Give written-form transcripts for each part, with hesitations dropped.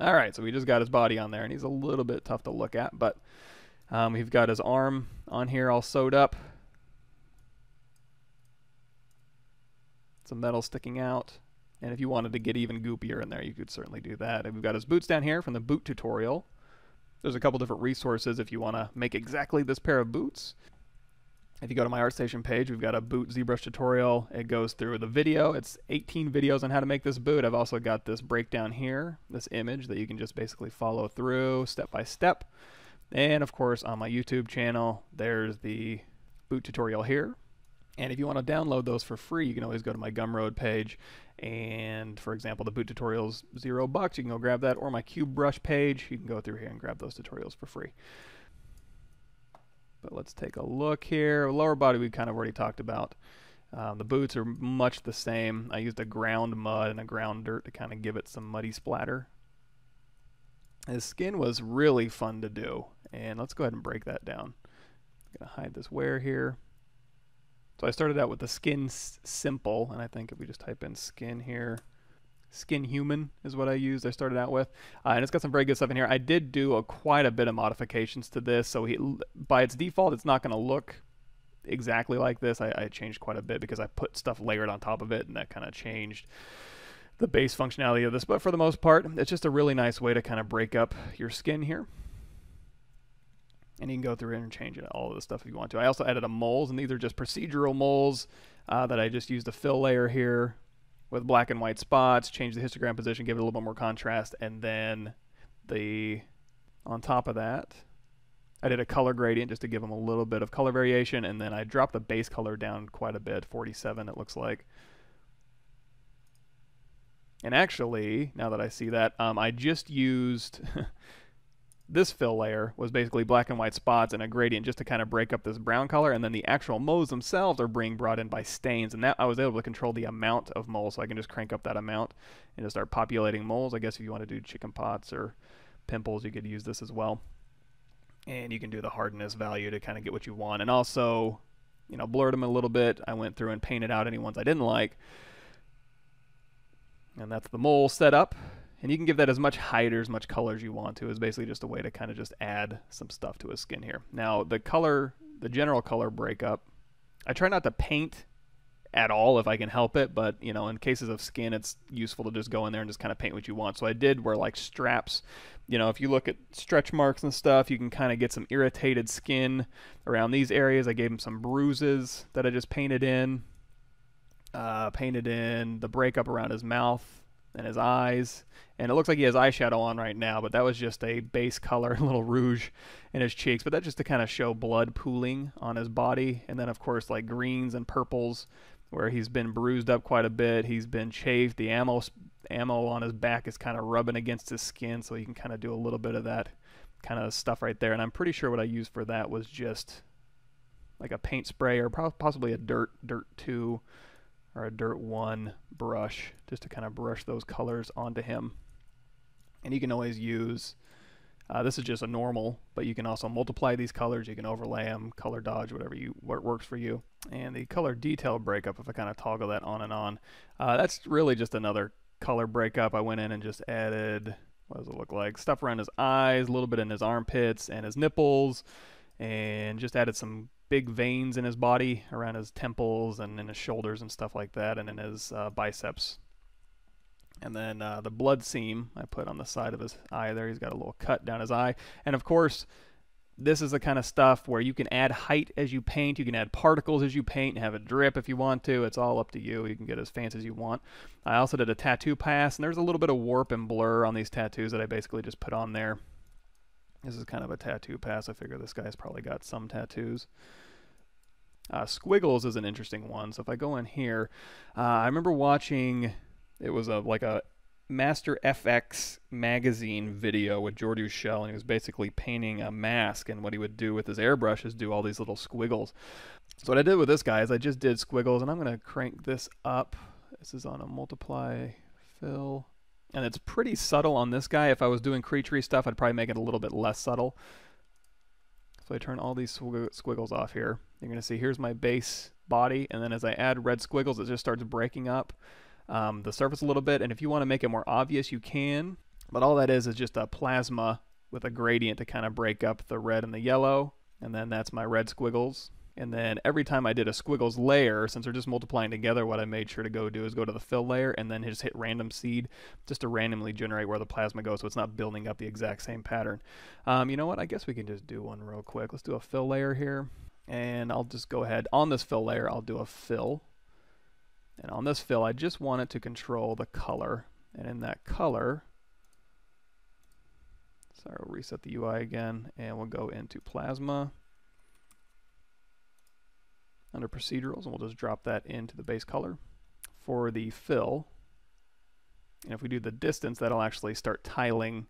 All right, so we just got his body on there, and he's a little bit tough to look at, but we've got his arm on here all sewed up. Some metal sticking out. And if you wanted to get even goopier in there, you could certainly do that. And we've got his boots down here from the boot tutorial. There's a couple different resources if you want to make exactly this pair of boots. If you go to my ArtStation page, we've got a boot ZBrush tutorial. It goes through the video. It's 18 videos on how to make this boot. I've also got this breakdown here, this image that you can just basically follow through step by step. And of course, on my YouTube channel, there's the boot tutorial here. And if you want to download those for free, you can always go to my Gumroad page. And for example, the boot tutorial's $0. You can go grab that. Or my Cubebrush page. You can go through here and grab those tutorials for free. But let's take a look here. Lower body we kind of already talked about. The boots are much the same. I used a ground mud and a ground dirt to kind of give it some muddy splatter. His skin was really fun to do. And let's go ahead and break that down. I'm going to hide this wear here. So I started out with the skin simple, and I think if we just type in skin here, skin human is what I used. I started out with, and it's got some very good stuff in here. I did do quite a bit of modifications to this, so by its default, it's not going to look exactly like this. I changed quite a bit because I put stuff layered on top of it, and that kind of changed the base functionality of this. But for the most part, it's just a really nice way to kind of break up your skin here. And you can go through and change it, all of this stuff if you want to. I also added a mold, and these are just procedural molds that I just used a fill layer here with black and white spots, change the histogram position, give it a little bit more contrast, and then on top of that, I did a color gradient just to give them a little bit of color variation, and then I dropped the base color down quite a bit, 47 it looks like. And actually, now that I see that, I just used... This fill layer was basically black and white spots and a gradient just to kind of break up this brown color, and then the actual molds themselves are being brought in by stains, and that I was able to control the amount of molds, so I can just crank up that amount and just start populating molds. I guess if you want to do chicken pots or pimples, you could use this as well. And you can do the hardness value to kind of get what you want, and also, you know, blurred them a little bit. I went through and painted out any ones I didn't like, and that's the mold setup. And you can give that as much height or as much color as you want to. It's basically just a way to kind of just add some stuff to his skin here. Now, the color, the general color breakup, I try not to paint at all if I can help it, but, you know, in cases of skin, it's useful to just go in there and just kind of paint what you want. So I did where, like, straps, you know, if you look at stretch marks and stuff, you can kind of get some irritated skin around these areas. I gave him some bruises that I just painted in the breakup around his mouth and his eyes, and it looks like he has eyeshadow on right now, but that was just a base color, a little rouge in his cheeks, but that's just to kind of show blood pooling on his body. And then of course, like, greens and purples where he's been bruised up quite a bit, he's been chafed, the ammo on his back is kind of rubbing against his skin, so you can kind of do a little bit of that kind of stuff right there. And I'm pretty sure what I used for that was just like a paint spray or possibly a dirt 2 or a dirt 1 brush, just to kind of brush those colors onto him. And you can always use, this is just a normal, but you can also multiply these colors, you can overlay them, color dodge, what works for you. And the color detail breakup, if I kind of toggle that on and on, that's really just another color breakup. I went in and just added, what does it look like, stuff around his eyes, a little bit in his armpits and his nipples, and just added some big veins in his body around his temples and in his shoulders and stuff like that, and in his biceps. And then the blood seam I put on the side of his eye there. He's got a little cut down his eye. And of course, this is the kind of stuff where you can add height as you paint, you can add particles as you paint and have it drip if you want to. It's all up to you. You can get as fancy as you want. I also did a tattoo pass, and there's a little bit of warp and blur on these tattoos that I basically just put on there. This is kind of a tattoo pass. I figure this guy's probably got some tattoos. Squiggles is an interesting one. So if I go in here, I remember watching, it was like a Master FX magazine video with Geordie Schell, and he was basically painting a mask, and what he would do with his airbrush is do all these little squiggles. So what I did with this guy is I just did squiggles, and I'm going to crank this up. This is on a multiply fill. And it's pretty subtle on this guy. If I was doing creaturey stuff, I'd probably make it a little bit less subtle. So I turn all these squiggles off here. You're going to see here's my base body, and then as I add red squiggles, it just starts breaking up the surface a little bit. And if you want to make it more obvious, you can. But all that is just a plasma with a gradient to kind of break up the red and the yellow. And then that's my red squiggles. And then every time I did a squiggles layer, since they're just multiplying together, what I made sure to do is go to the fill layer and then just hit random seed just to randomly generate where the plasma goes so it's not building up the exact same pattern. You know what? I guess we can just do one real quick. Let's do a fill layer here. And I'll just go ahead. On this fill layer, I'll do a fill. And on this fill, I just want it to control the color. And in that color, sorry, we'll reset the UI again. And we'll go into plasma. Under procedurals, and we'll just drop that into the base color for the fill. And if we do the distance, that'll actually start tiling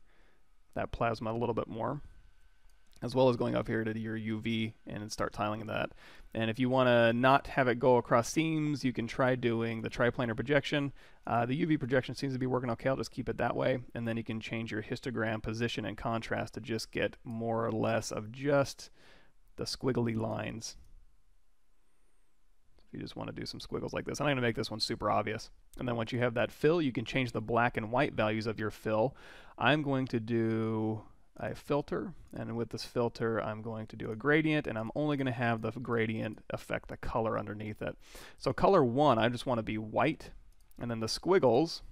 that plasma a little bit more, as well as going up here to your UV and start tiling that. And if you want to not have it go across seams, you can try doing the triplanar projection. The UV projection seems to be working okay. I'll just keep it that way. And then you can change your histogram position and contrast to just get more or less of just the squiggly lines. You just want to do some squiggles like this. I'm going to make this one super obvious. And then once you have that fill, you can change the black and white values of your fill. I'm going to do a filter, and with this filter I'm going to do a gradient, and I'm only going to have the gradient affect the color underneath it. So color 1 I just want to be white, and then the squiggles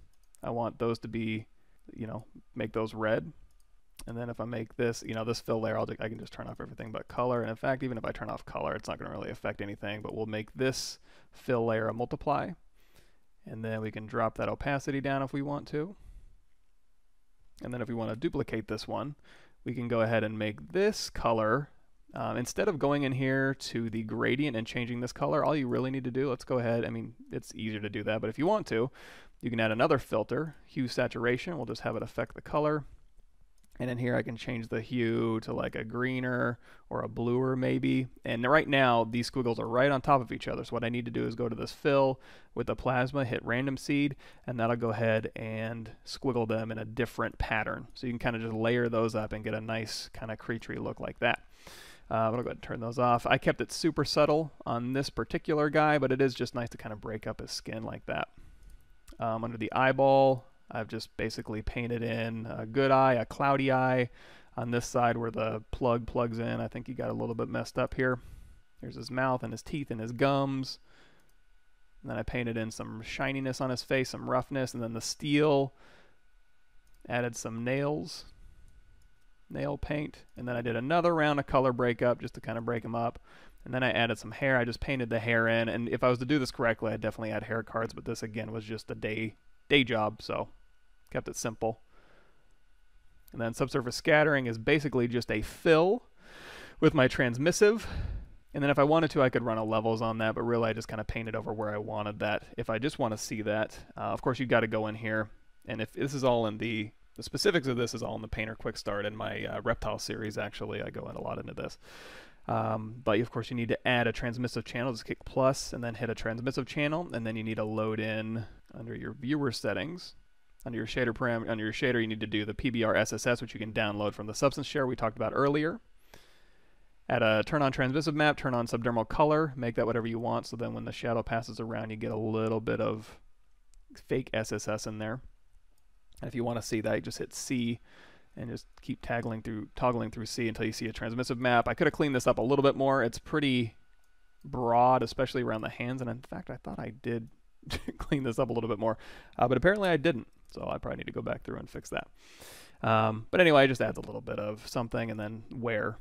I want those to be, you know, make those red. And then if I make this, you know, this fill layer, I can just turn off everything but color. And in fact, even if I turn off color, it's not going to really affect anything. But we'll make this fill layer a multiply. And then we can drop that opacity down if we want to. And then if we want to duplicate this one, we can go ahead and make this color. Instead of going in here to the gradient and changing this color, all you really need to do, let's go ahead. I mean, it's easier to do that. But if you want to, you can add another filter, hue saturation. We'll just have it affect the color. And in here I can change the hue to like a greener or a bluer maybe. And right now these squiggles are right on top of each other. So what I need to do is go to this fill with the plasma, hit random seed, and that'll go ahead and squiggle them in a different pattern. So you can kind of just layer those up and get a nice kind of creaturey look like that. But I'll go ahead and turn those off. I kept it super subtle on this particular guy, but it is just nice to kind of break up his skin like that. Under the eyeball, I've just basically painted in a good eye, a cloudy eye. On this side where the plug plugs in, I think he got a little bit messed up here. There's his mouth and his teeth and his gums. And then I painted in some shininess on his face, some roughness, and then the steel. Added some nails, nail paint. And then I did another round of color breakup just to kind of break them up. And then I added some hair. I just painted the hair in. And if I was to do this correctly, I'd definitely add hair cards, but this again was just a day job, so kept it simple. And then subsurface scattering is basically just a fill with my transmissive. And then if I wanted to, I could run a levels on that, but really I just kind of painted over where I wanted that. If I just want to see that, of course you've got to go in here. And if this is all in the specifics of this is all in the Painter Quick Start in my reptile series, actually. I go in a lot into this. But of course you need to add a transmissive channel. Just click plus and then hit a transmissive channel. And then you need to load in under your viewer settings. Under your shader param, under your shader, you need to do the PBR SSS, which you can download from the Substance Share we talked about earlier. Turn on transmissive map, turn on subdermal color, make that whatever you want. So then when the shadow passes around, you get a little bit of fake SSS in there. And if you want to see that, you just hit C and just keep toggling through C until you see a transmissive map. I could have cleaned this up a little bit more. It's pretty broad, especially around the hands. And in fact, I thought I did clean this up a little bit more, but apparently I didn't, so I probably need to go back through and fix that. But anyway, it just adds a little bit of something. And then where,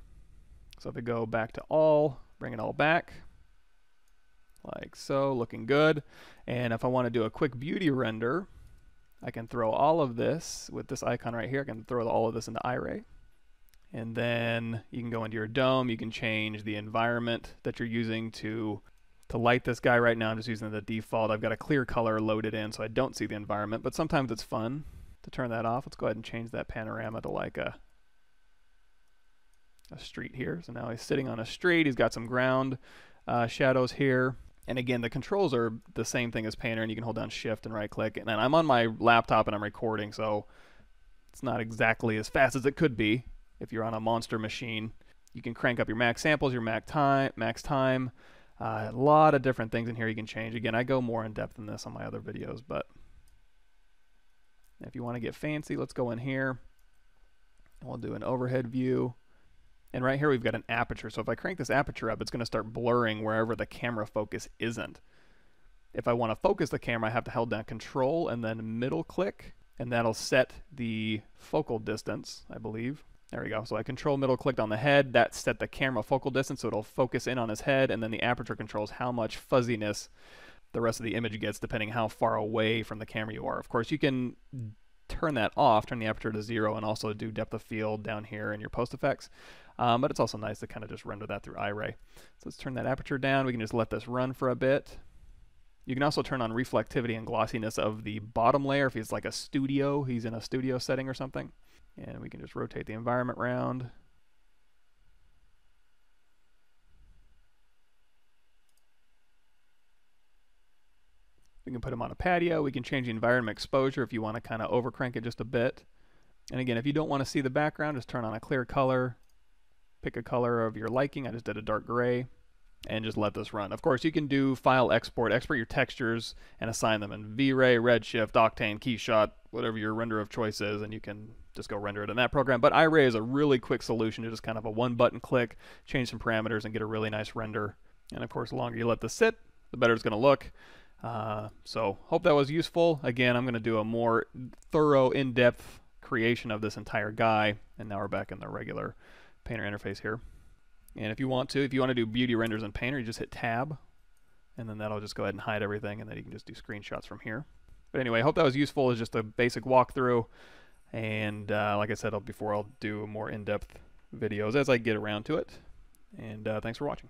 so if we go back to all, bring it all back like so, looking good. And if I want to do a quick beauty render, I can throw all of this with this icon right here. I can throw all of this into I-Ray, and then you can go into your dome. You can change the environment that you're using to light this guy. Right now I'm just using the default. I've got a clear color loaded in so I don't see the environment, but sometimes it's fun to turn that off. Let's go ahead and change that panorama to like a street here. So now he's sitting on a street. He's got some ground shadows here. And again, the controls are the same thing as Painter, and you can hold down shift and right click. And then I'm on my laptop and I'm recording, so it's not exactly as fast as it could be if you're on a monster machine. You can crank up your max samples, your max time. A lot of different things in here you can change. Again, I go more in depth than this on my other videos, but If you want to get fancy, let's go in here and we'll do an overhead view. And right here we've got an aperture. So if I crank this aperture up, it's going to start blurring wherever the camera focus isn't. If I want to focus the camera, I have to hold down Control and then middle click, and that'll set the focal distance, I believe. There we go. So I Control middle clicked on the head. That set the camera focal distance, so it'll focus in on his head, and then the aperture controls how much fuzziness the rest of the image gets depending how far away from the camera you are. Of course, you can turn that off, turn the aperture to 0, and also do depth of field down here in your post effects. But it's also nice to kind of just render that through iRay. So let's turn that aperture down. We can just let this run for a bit. You can also turn on reflectivity and glossiness of the bottom layer if it's like a studio, he's in a studio setting or something. And we can just rotate the environment around. We can put him on a patio. We can change the environment exposure if you want to kind of overcrank it just a bit. And again, if you don't want to see the background, just turn on a clear color. Pick a color of your liking. I just did a dark gray. And just let this run. Of course, you can do file export, export your textures, and assign them in V-Ray, Redshift, Octane, Keyshot, whatever your render of choice is, and you can just go render it in that program. But iRay is a really quick solution to just kind of a one-button click, change some parameters, and get a really nice render. And of course, the longer you let this sit, the better it's going to look. So hope that was useful. Again, I'm going to do a more thorough, in-depth creation of this entire guy. And now we're back in the regular Painter interface here. And if you want to do beauty renders in Painter, you just hit Tab, and then that'll just go ahead and hide everything, and then you can just do screenshots from here. But anyway, I hope that was useful as just a basic walkthrough, and like I said before, I'll do more in-depth videos as I get around to it, and thanks for watching.